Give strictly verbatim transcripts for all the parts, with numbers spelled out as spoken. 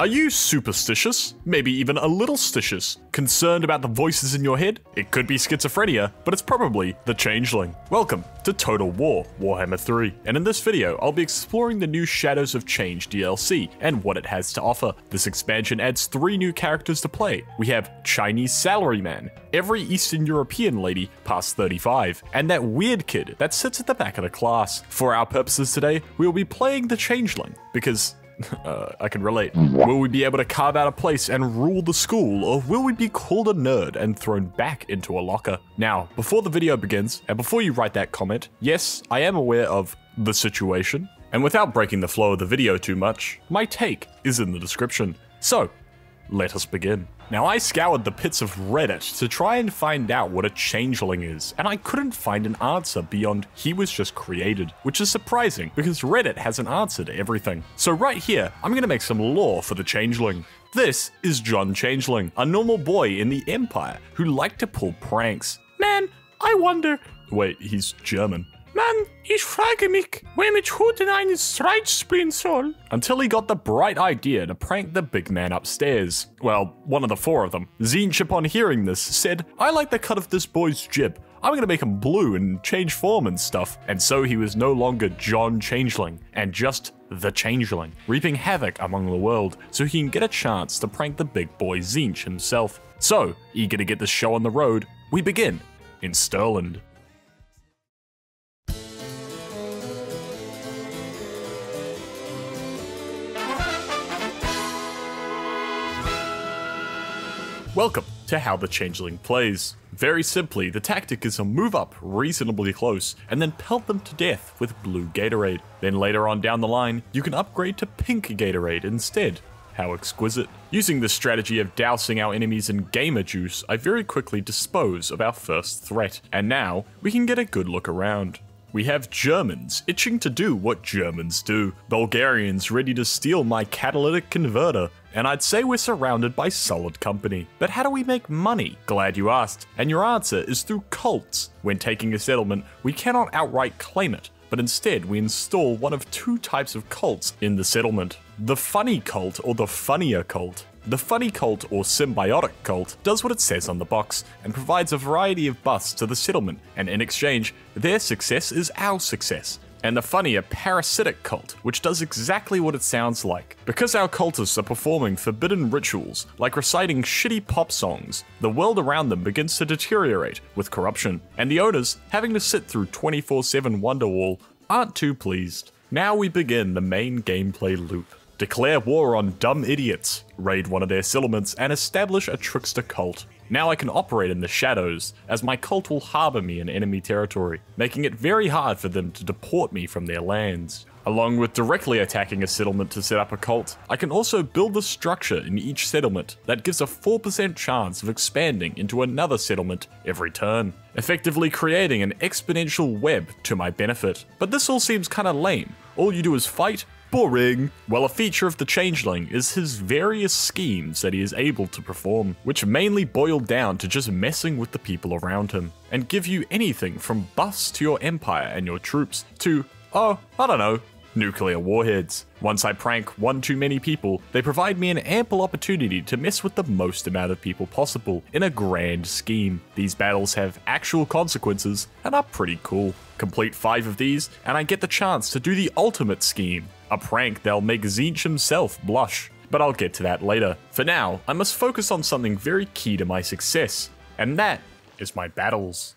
Are you superstitious? Maybe even a little stitious? Concerned about the voices in your head? It could be schizophrenia, but it's probably the Changeling. Welcome to Total War Warhammer three, and in this video I'll be exploring the new Shadows of Change D L C and what it has to offer. This expansion adds three new characters to play. We have Chinese Salaryman, every Eastern European lady past thirty-five, and that weird kid that sits at the back of the class. For our purposes today, we'll be playing the Changeling, because Uh, I can relate. Will we be able to carve out a place and rule the school, or will we be called a nerd and thrown back into a locker? Now, before the video begins, and before you write that comment, yes, I am aware of the situation, and without breaking the flow of the video too much, my take is in the description. So, let us begin. Now, I scoured the pits of Reddit to try and find out what a changeling is, and I couldn't find an answer beyond he was just created, which is surprising because Reddit has an answer to everything. So right here, I'm gonna make some lore for the changeling. This is John Changeling, a normal boy in the Empire who liked to pull pranks. Man, I wonder... Wait, he's German. Man, ich frage mich, wem ich heute einen Streit spielen soll. Until he got the bright idea to prank the big man upstairs. Well, one of the four of them. Tzeentch, upon hearing this, said, I like the cut of this boy's jib. I'm gonna make him blue and change form and stuff. And so he was no longer John Changeling, and just the Changeling, reaping havoc among the world, so he can get a chance to prank the big boy Tzeentch himself. So, eager to get this show on the road, we begin in Stirland. Welcome to how the Changeling plays. Very simply, the tactic is to move up reasonably close and then pelt them to death with blue Gatorade. Then later on down the line, you can upgrade to pink Gatorade instead. How exquisite. Using this strategy of dousing our enemies in gamer juice, I very quickly dispose of our first threat, and now we can get a good look around. We have Germans itching to do what Germans do, Bulgarians ready to steal my catalytic converter, and I'd say we're surrounded by solid company. But how do we make money? Glad you asked. And your answer is through cults. When taking a settlement, we cannot outright claim it, but instead we install one of two types of cults in the settlement. The funny cult or the funnier cult. The funny cult or symbiotic cult does what it says on the box and provides a variety of buffs to the settlement, and in exchange, their success is our success. And the funnier parasitic cult, which does exactly what it sounds like. Because our cultists are performing forbidden rituals, like reciting shitty pop songs, the world around them begins to deteriorate with corruption, and the owners, having to sit through twenty-four seven Wonderwall, aren't too pleased. Now we begin the main gameplay loop. Declare war on dumb idiots, raid one of their settlements, and establish a trickster cult. Now I can operate in the shadows, as my cult will harbor me in enemy territory, making it very hard for them to deport me from their lands. Along with directly attacking a settlement to set up a cult, I can also build a structure in each settlement that gives a four percent chance of expanding into another settlement every turn, effectively creating an exponential web to my benefit. But this all seems kinda lame. All you do is fight? Boring. Well, a feature of the Changeling is his various schemes that he is able to perform, which mainly boil down to just messing with the people around him, and give you anything from buffs to your empire and your troops to, oh, I don't know, nuclear warheads. Once I prank one too many people, they provide me an ample opportunity to mess with the most amount of people possible in a grand scheme. These battles have actual consequences and are pretty cool. Complete five of these, and I get the chance to do the ultimate scheme, a prank that'll make Tzeentch himself blush. But I'll get to that later. For now, I must focus on something very key to my success, and that is my battles.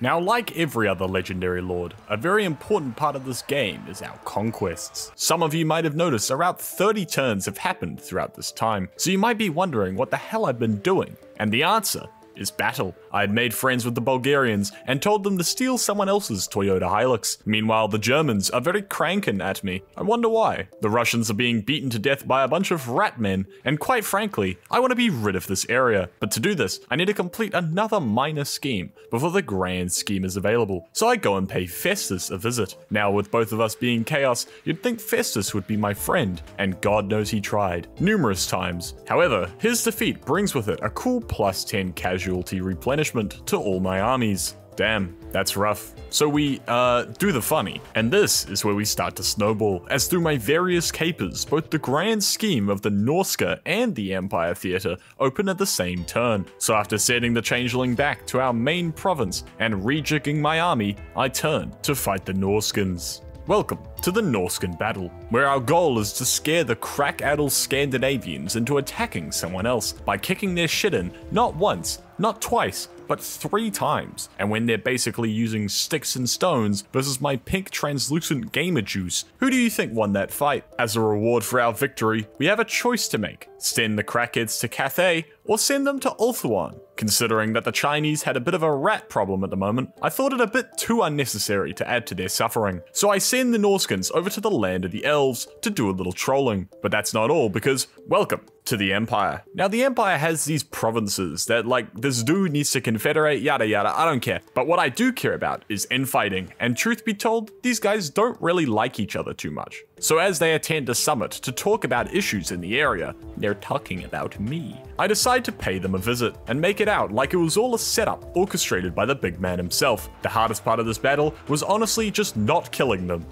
Now, like every other legendary lord, a very important part of this game is our conquests. Some of you might have noticed around thirty turns have happened throughout this time, so you might be wondering what the hell I've been doing, and the answer is battle. I had made friends with the Bulgarians and told them to steal someone else's Toyota Hilux. Meanwhile, the Germans are very cranking at me. I wonder why. The Russians are being beaten to death by a bunch of rat men, and quite frankly, I want to be rid of this area. But to do this, I need to complete another minor scheme before the grand scheme is available. So I go and pay Festus a visit. Now, with both of us being chaos, you'd think Festus would be my friend, and God knows he tried numerous times. However, his defeat brings with it a cool plus ten casual. Casualty replenishment to all my armies. Damn, that's rough. So we, uh, do the funny, and this is where we start to snowball, as through my various capers, both the grand scheme of the Norska and the Empire Theatre open at the same turn. So after sending the Changeling back to our main province and rejigging my army, I turn to fight the Norskins. Welcome to the Norskin Battle, where our goal is to scare the crack-addle Scandinavians into attacking someone else by kicking their shit in, not once, not twice, but three times, and when they're basically using sticks and stones versus my pink translucent gamer juice, who do you think won that fight? As a reward for our victory, we have a choice to make, send the crackheads to Cathay, or send them to Ulthuan. Considering that the Chinese had a bit of a rat problem at the moment, I thought it a bit too unnecessary to add to their suffering. So I send the Norskins over to the land of the elves to do a little trolling. But that's not all, because welcome to the Empire. Now the Empire has these provinces that, like, this dude needs to confederate, yada yada, I don't care. But what I do care about is infighting, and truth be told, these guys don't really like each other too much. So as they attend a summit to talk about issues in the area, they're talking about me. I decide to pay them a visit and make it out like it was all a setup orchestrated by the big man himself. The hardest part of this battle was honestly just not killing them.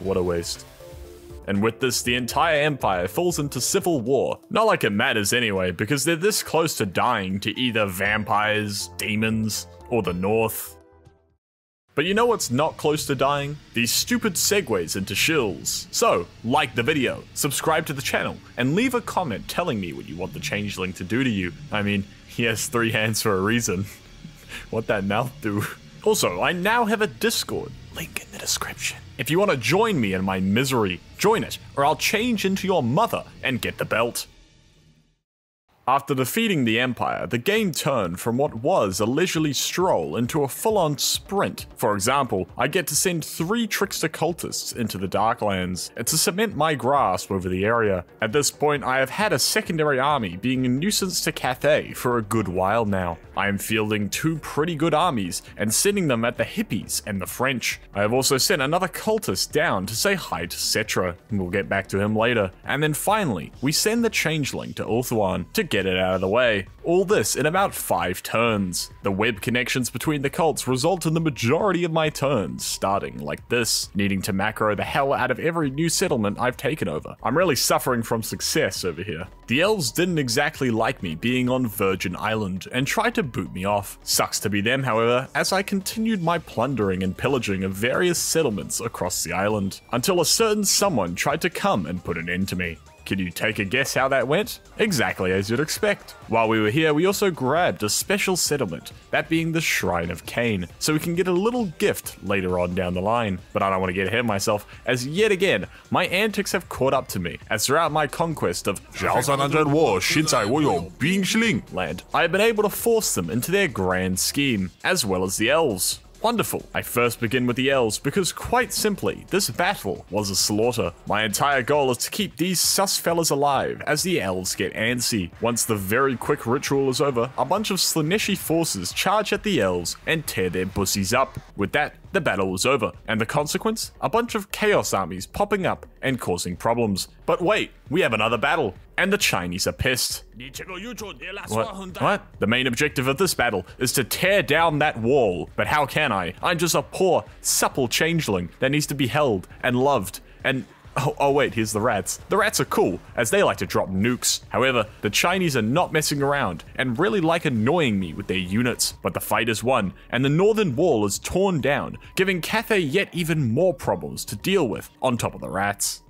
What a waste. And with this, the entire empire falls into civil war. Not like it matters anyway, because they're this close to dying to either vampires, demons, or the North. But you know what's not close to dying? These stupid segues into shills. So, like the video, subscribe to the channel, and leave a comment telling me what you want the Changeling to do to you. I mean, he has three hands for a reason. What that mouth do? Also, I now have a Discord, link in the description. If you want to join me in my misery, join it, or I'll change into your mother and get the belt. After defeating the Empire, the game turned from what was a leisurely stroll into a full-on sprint. For example, I get to send three trickster cultists into the Darklands to cement my grasp over the area. At this point, I have had a secondary army being a nuisance to Cathay for a good while now. I am fielding two pretty good armies and sending them at the hippies and the French. I have also sent another cultist down to say hi to Setra, and we'll get back to him later. And then finally, we send the Changeling to Ulthuan to get Get it out of the way. All this in about five turns. The web connections between the cults result in the majority of my turns starting like this, needing to macro the hell out of every new settlement I've taken over. I'm really suffering from success over here. The elves didn't exactly like me being on Virgin Island and tried to boot me off. Sucks to be them, however, as I continued my plundering and pillaging of various settlements across the island, until a certain someone tried to come and put an end to me. Can you take a guess how that went? Exactly as you'd expect. While we were here, we also grabbed a special settlement, that being the Shrine of Cain, so we can get a little gift later on down the line. But I don't want to get ahead of myself, as yet again, my antics have caught up to me, as throughout my conquest of Zhao Sanjun War, Shinzai Wooyo, Bing Sling land, I have been able to force them into their grand scheme, as well as the elves. Wonderful. I first begin with the elves because, quite simply, this battle was a slaughter. My entire goal is to keep these sus fellas alive as the elves get antsy. Once the very quick ritual is over, a bunch of Slaaneshi forces charge at the elves and tear their bussies up. With that, the battle was over, and the consequence? A bunch of chaos armies popping up and causing problems. But wait, we have another battle, and the Chinese are pissed. What? What? The main objective of this battle is to tear down that wall, but how can I? I'm just a poor, supple changeling that needs to be held and loved, and... Oh, oh wait, here's the rats. The rats are cool, as they like to drop nukes. However, the Chinese are not messing around and really like annoying me with their units. But the fight is won, and the northern wall is torn down, giving Cathay yet even more problems to deal with on top of the rats.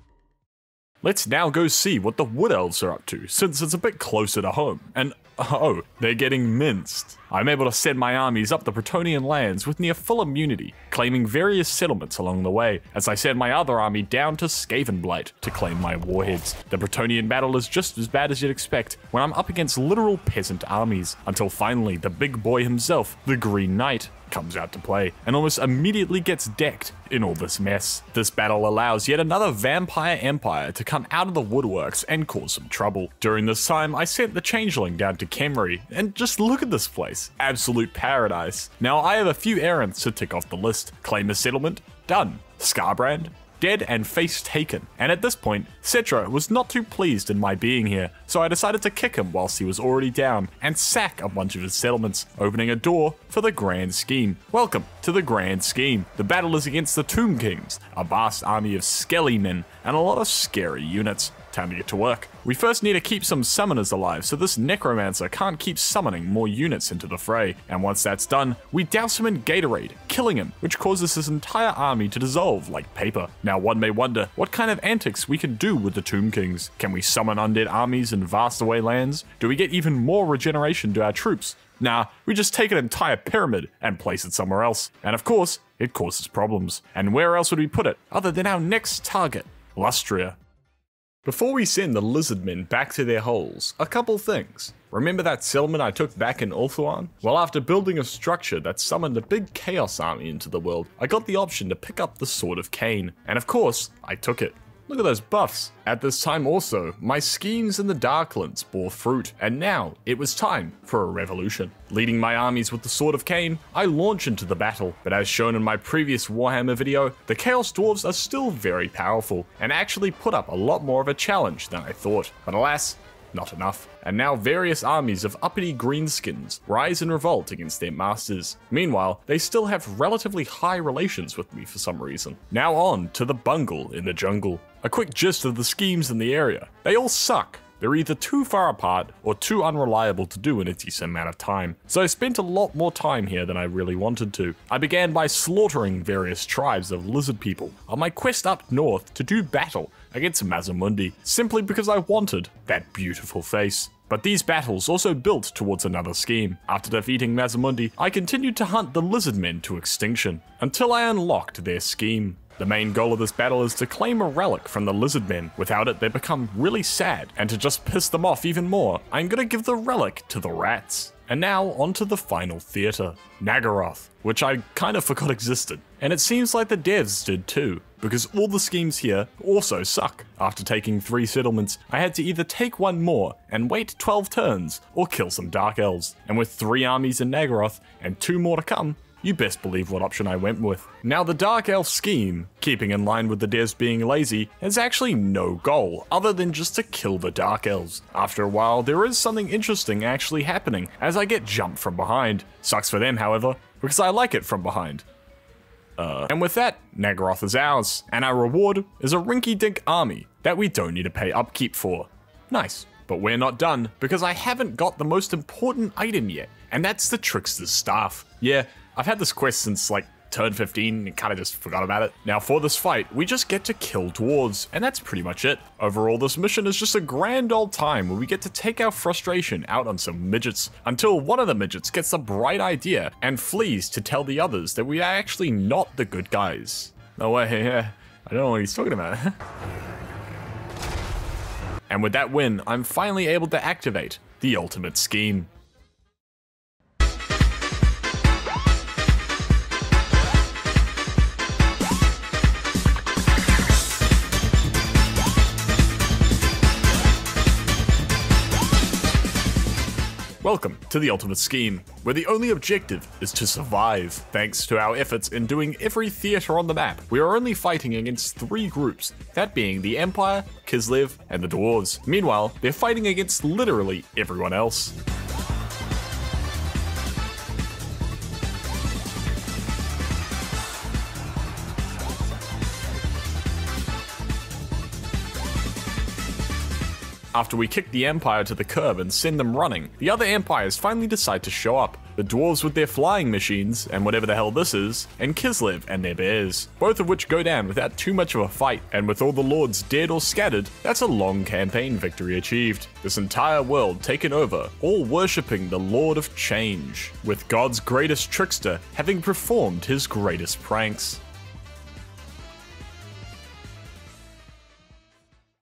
Let's now go see what the Wood Elves are up to, since it's a bit closer to home, and oh, they're getting minced. I'm able to send my armies up the Bretonian lands with near full immunity, claiming various settlements along the way, as I send my other army down to Skavenblight to claim my warheads. The Bretonian battle is just as bad as you'd expect when I'm up against literal peasant armies, until finally the big boy himself, the Green Knight, comes out to play, and almost immediately gets decked in all this mess. This battle allows yet another vampire empire to come out of the woodworks and cause some trouble. During this time, I sent the Changeling down to Khemri, and just look at this place. Absolute paradise. Now I have a few errands to tick off the list. Claim a settlement, done. Scarbrand, dead and face taken, and at this point, Setra was not too pleased in my being here, so I decided to kick him whilst he was already down and sack a bunch of his settlements, opening a door for the Grand Scheme. Welcome to the Grand Scheme. The battle is against the Tomb Kings, a vast army of skelly men and a lot of scary units. Time to get to work. We first need to keep some summoners alive, so this necromancer can't keep summoning more units into the fray, and once that's done, we douse him in Gatorade, killing him, which causes his entire army to dissolve like paper. Now one may wonder what kind of antics we can do with the Tomb Kings. Can we summon undead armies in vast away lands? Do we get even more regeneration to our troops? Nah, we just take an entire pyramid and place it somewhere else. And of course, it causes problems. And where else would we put it other than our next target, Lustria? Before we send the lizard men back to their holes, a couple things. Remember that settlement I took back in Ulthuan? Well, after building a structure that summoned a big chaos army into the world, I got the option to pick up the Sword of Cain, and of course, I took it. Look at those buffs. At this time also, my schemes in the Darklands bore fruit, and now it was time for a revolution. Leading my armies with the Sword of Cain, I launch into the battle, but as shown in my previous Warhammer video, the Chaos Dwarves are still very powerful, and actually put up a lot more of a challenge than I thought, but alas, not enough. And now various armies of uppity greenskins rise in revolt against their masters. Meanwhile, they still have relatively high relations with me for some reason. Now on to the bungle in the jungle. A quick gist of the schemes in the area. They all suck. They're either too far apart or too unreliable to do in a decent amount of time, so I spent a lot more time here than I really wanted to. I began by slaughtering various tribes of lizard people on my quest up north to do battle against Mazamundi, simply because I wanted that beautiful face. But these battles also built towards another scheme. After defeating Mazamundi, I continued to hunt the lizard men to extinction, until I unlocked their scheme. The main goal of this battle is to claim a relic from the lizard men. Without it, they become really sad, and to just piss them off even more, I'm gonna give the relic to the rats. And now onto the final theatre, Naggaroth, which I kind of forgot existed, and it seems like the devs did too, because all the schemes here also suck. After taking three settlements, I had to either take one more and wait twelve turns, or kill some dark elves. And with three armies in Naggaroth and two more to come, you best believe what option I went with. Now the Dark Elf scheme, keeping in line with the devs being lazy, has actually no goal other than just to kill the Dark Elves. After a while, there is something interesting actually happening as I get jumped from behind. Sucks for them, however, because I like it from behind. Uh, and with that, Naggaroth is ours, and our reward is a rinky-dink army that we don't need to pay upkeep for. Nice. But we're not done, because I haven't got the most important item yet, and that's the Trickster's staff. Yeah, I've had this quest since like turn fifteen and kind of just forgot about it. Now for this fight, we just get to kill dwarves, and that's pretty much it. Overall, this mission is just a grand old time where we get to take our frustration out on some midgets, until one of the midgets gets a bright idea and flees to tell the others that we are actually not the good guys. No way, I don't know what he's talking about. And with that win, I'm finally able to activate the ultimate scheme. Welcome to the Ultimate Scheme, where the only objective is to survive. Thanks to our efforts in doing every theatre on the map, we are only fighting against three groups, that being the Empire, Kislev, and the Dwarves. Meanwhile, they're fighting against literally everyone else. After we kick the Empire to the curb and send them running, the other Empires finally decide to show up. The Dwarves with their flying machines, and whatever the hell this is, and Kislev and their bears, both of which go down without too much of a fight, and with all the lords dead or scattered, that's a long campaign victory achieved. This entire world taken over, all worshipping the Lord of Change, with God's greatest trickster having performed his greatest pranks.